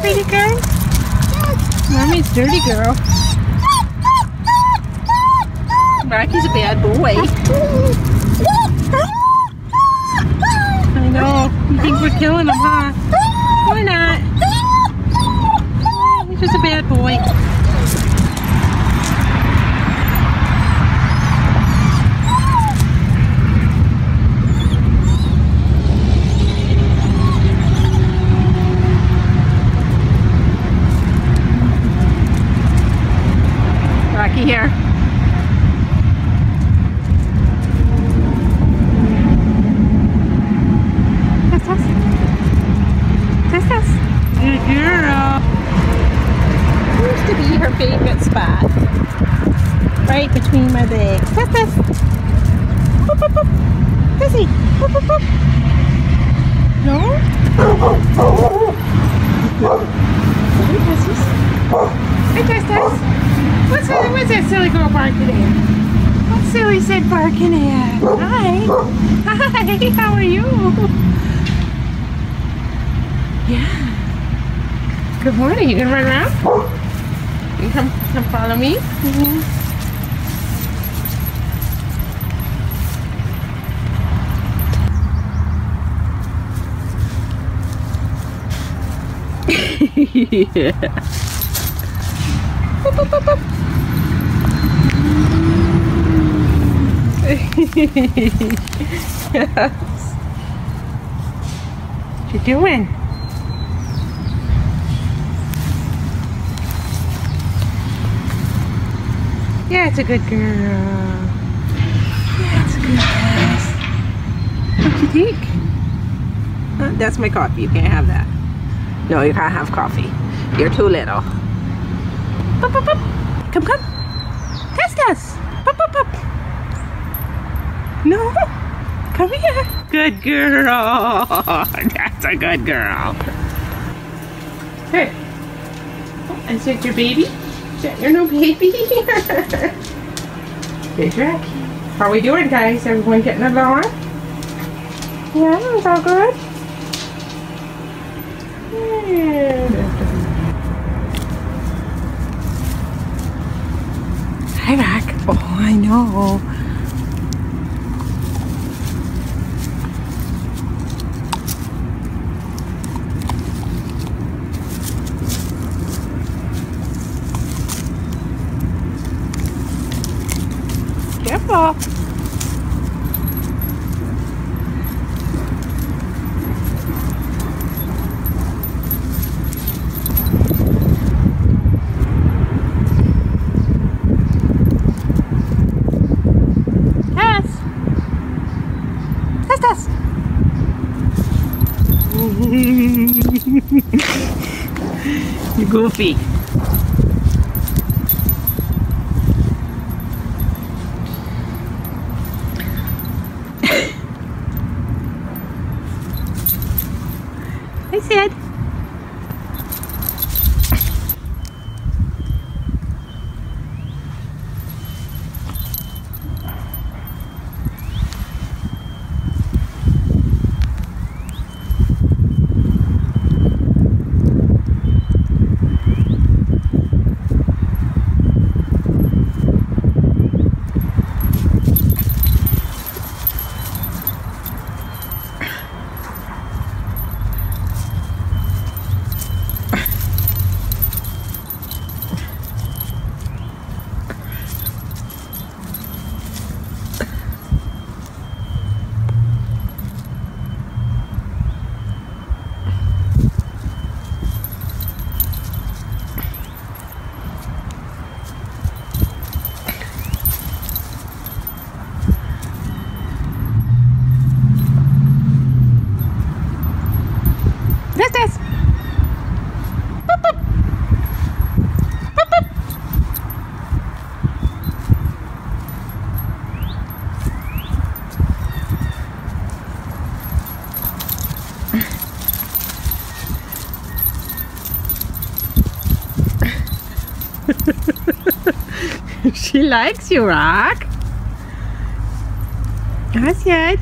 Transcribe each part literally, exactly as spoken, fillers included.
pretty girl? Mommy's dirty girl. Rocky's a bad boy. I know. You think we're killing him, huh? We're not. He's just a bad boy. Here. That's us. That's us. Good girl. It used to be her favorite spot. Right between my legs. That's us. Boop, boop, boop. Dizzy. Boop, boop, boop. No? Hey, Testas. What's that, what's that silly girl barking at? What silly said barking at? Hi. Hi, how are you? Yeah. Good morning. You gonna run around? You come come follow me? Mm-hmm. Yeah. Boop, boop, boop. Yes. What you doing? Yeah, it's a good girl. Yeah, it's a good girl. What you think? Huh? That's my coffee. You can't have that. No, you can't have coffee. You're too little. Pop, pop, pop. Come, come. Test us. Pop, pop, pop. No. Come here. Good girl. That's a good girl. Hey. Oh, is it your baby? Is that your new baby? Good track. How are we doing, guys? Everyone getting along? Yeah, it's all good. Yeah. Hi, Rock. Oh, I know. Careful. You goofy. I said. She likes you, Rock. I said.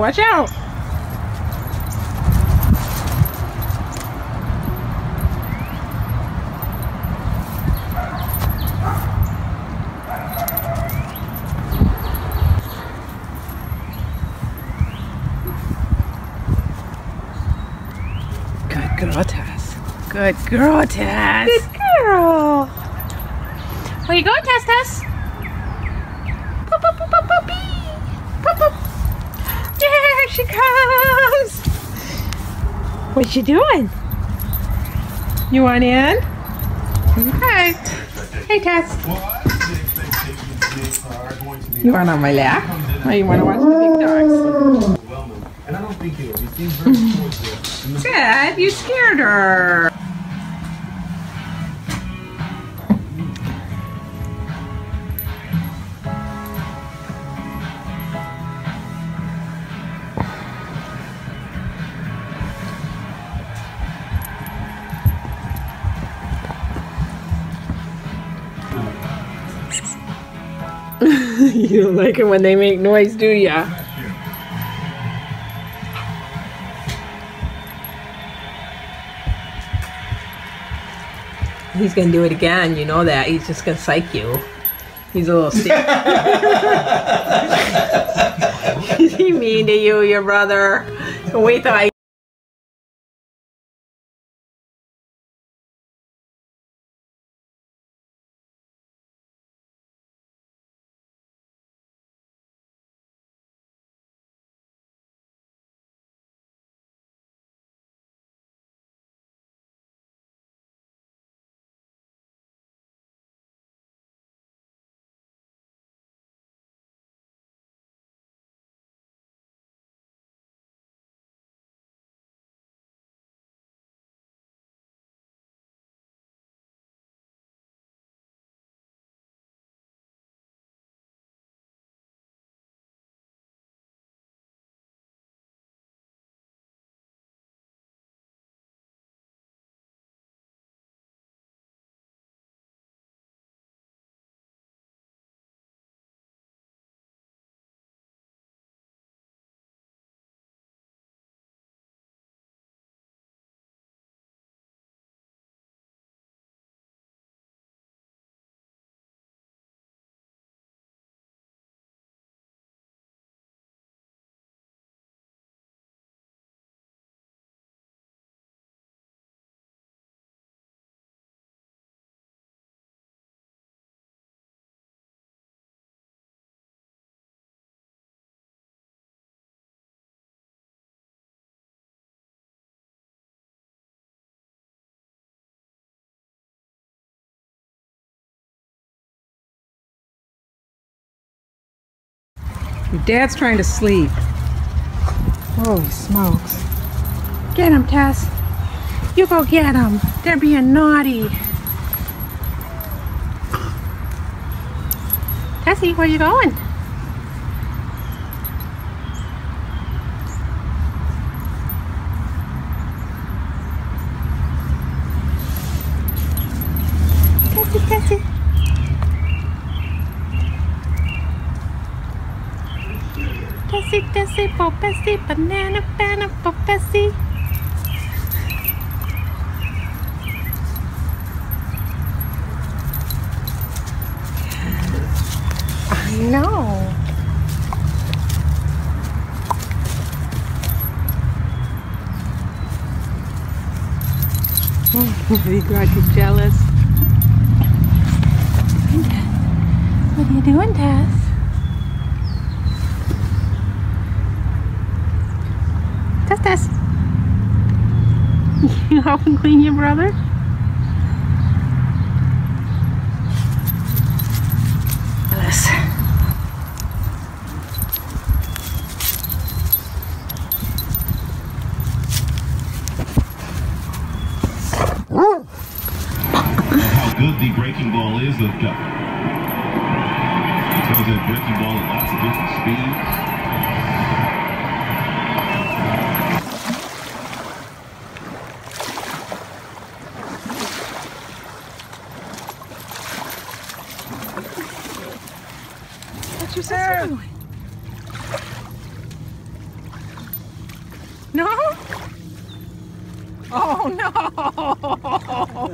Oh, watch out. Good girl, Tess. Good girl, Tess. Good girl. Where you going, Tess, Tess? Pop, pop, pop, pop, pop, pop. There she comes. What's she doing? You want in? Okay. Hey, Tess. You want on my lap? Or you want to watch the big dogs? And I don't think you. You seem very towards it. Good, you scared her. You don't like it when they make noise, do ya? He's gonna do it again, you know that. He's just gonna psych you. He's a little sick. Is he mean to you, your brother? Wait till I. Your dad's trying to sleep. Holy smokes. Get him, Tess. You go get him. They're being naughty. Tessie, where you going? Tessie, Tessie. Tessie, Tessie, po Bessie, banana, banana, po Bessie. I know. Oh, you got you jealous. What are you doing, Tess? Tess, Tess. You help him clean your brother? Yes. How good the breaking ball is of Duck. It throws that breaking ball at lots of different speeds. What's your sister doing? Oh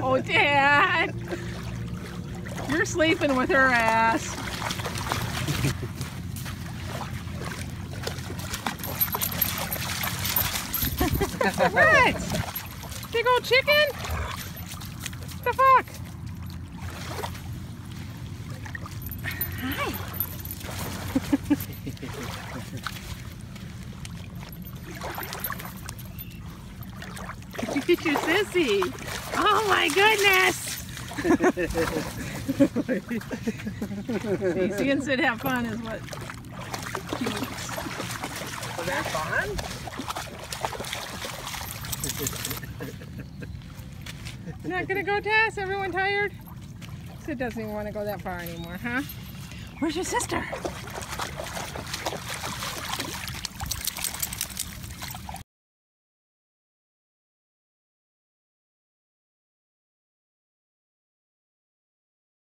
no, Dad! You're sleeping with her ass. What? Big old chicken? What the fuck? Hi. It's your sissy. Oh my goodness. See, you and Sid have fun is what. Oh, they're fun? Not gonna go, Tess? Everyone tired? Sid doesn't even want to go that far anymore, huh? Where's your sister?